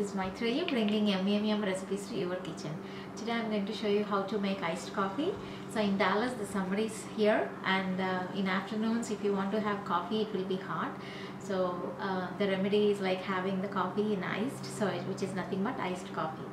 is Maitreyi bringing Yum! Yum! Yum! Recipes to your kitchen. Today I'm going to show you how to make iced coffee. So in Dallas the summer is here, and in afternoons if you want to have coffee it will be hot. So the remedy is like having the coffee in iced, which is nothing but iced coffee.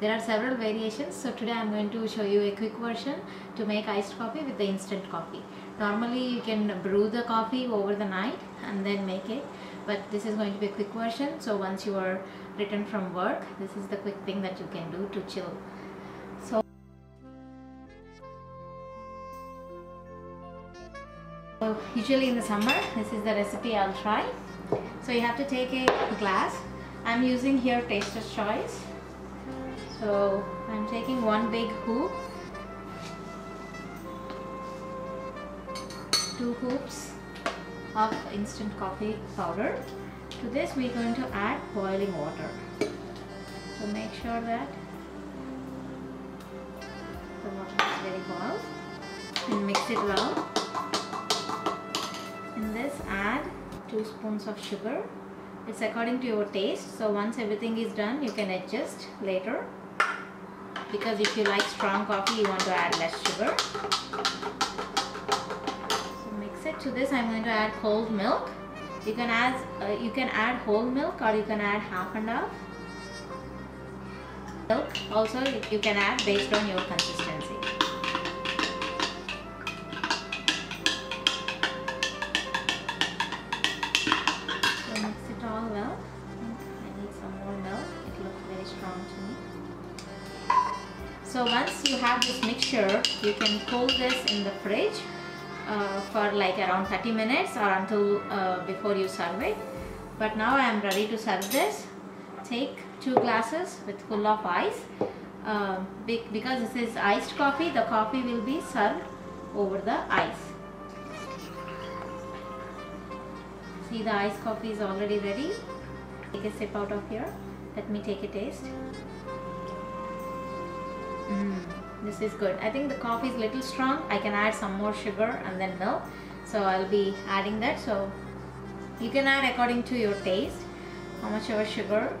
There are several variations, so today I'm going to show you a quick version to make iced coffee with the instant coffee. Normally you can brew the coffee over the night and then make it, but this is going to be a quick version. So once you are returned from work, this is the quick thing that you can do to chill. So usually in the summer this is the recipe I'll try. So you have to take a glass. I'm using here Taster's Choice. So I'm taking one big hoop, 2 hoops of instant coffee powder. To this we're going to add boiling water. So make sure that the water is very boiled and mix it well. In this add 2 spoons of sugar. It's according to your taste, so once everything is done you can adjust later, because if you like strong coffee you want to add less sugar. So mix it. To this I'm going to add cold milk. You can add whole milk, or you can add half and half. Milk also you can add based on your consistency. So mix it all well. I need some more milk. It looks very strong to me. So once you have this mixture, you can cool this in the fridge for like around 30 minutes or until before you serve it. But now I am ready to serve this. Take 2 glasses with full of ice. Because this is iced coffee, the coffee will be served over the ice. See, the iced coffee is already ready. Take a sip out of here. Let me take a taste. This is good. I think the coffee is a little strong. I can add some more sugar and then milk. So I'll be adding that. So you can add according to your taste, how much of sugar.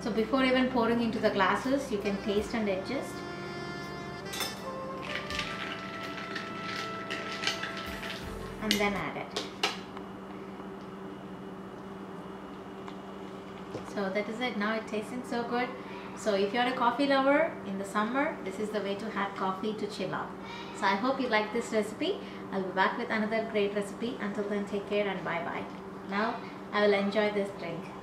So before even pouring into the glasses, you can taste and adjust. And then add it. So that is it. Now it tastes so good. So if you're a coffee lover in the summer, this is the way to have coffee to chill out. So I hope you like this recipe. I'll be back with another great recipe. Until then, take care and bye-bye. Now I will enjoy this drink.